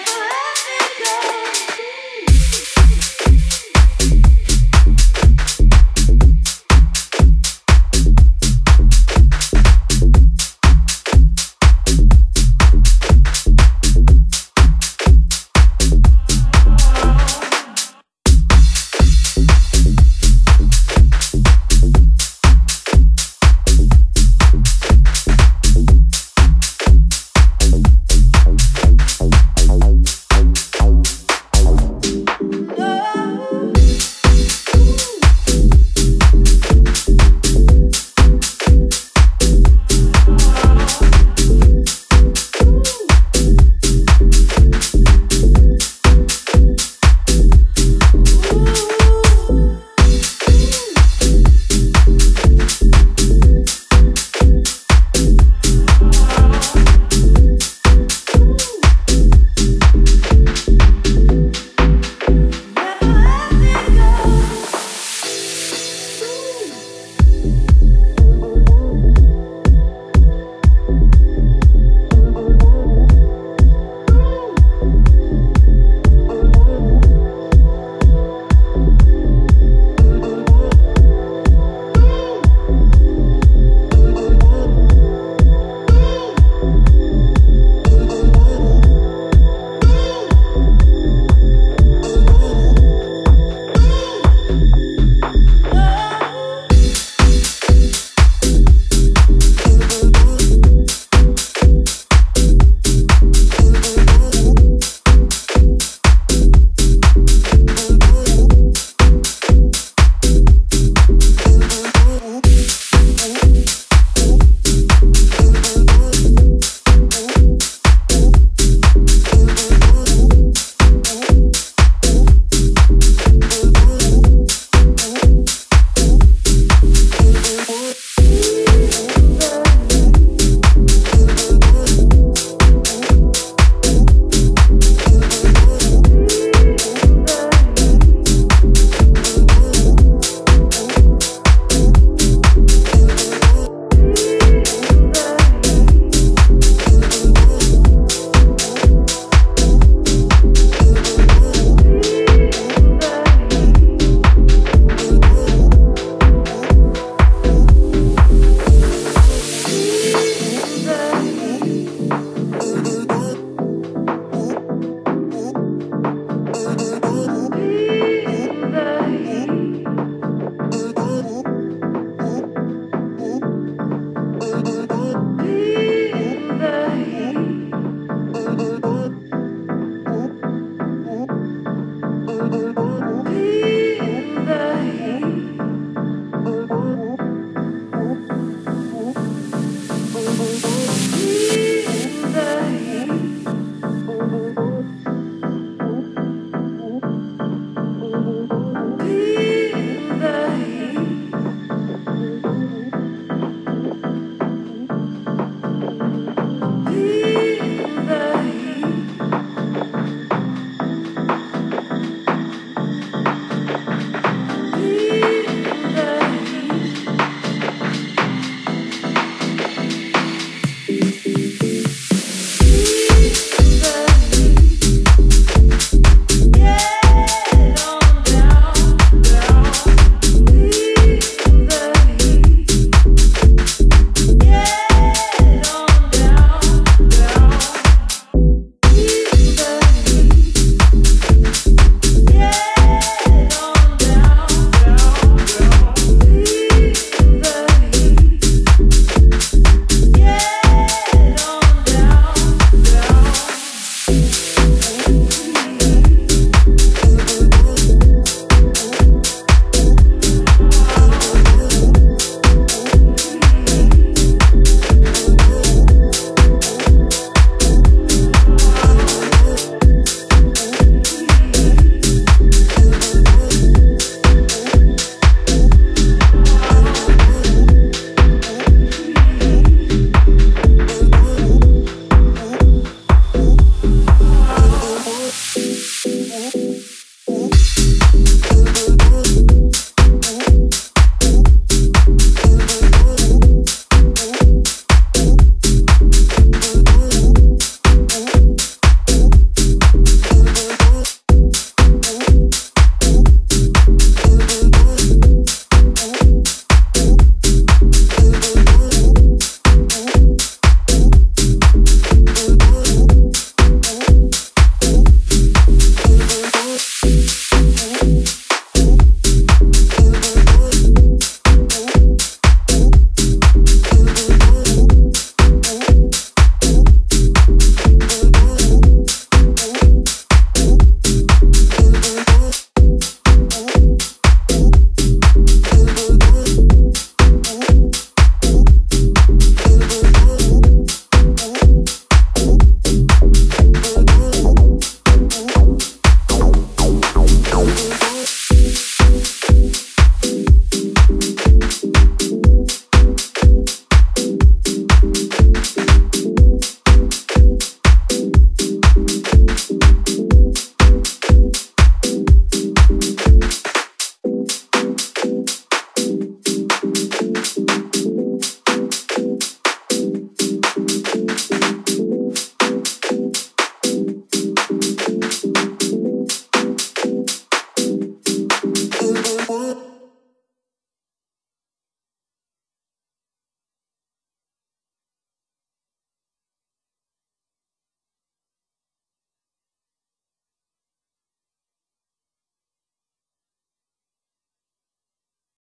Never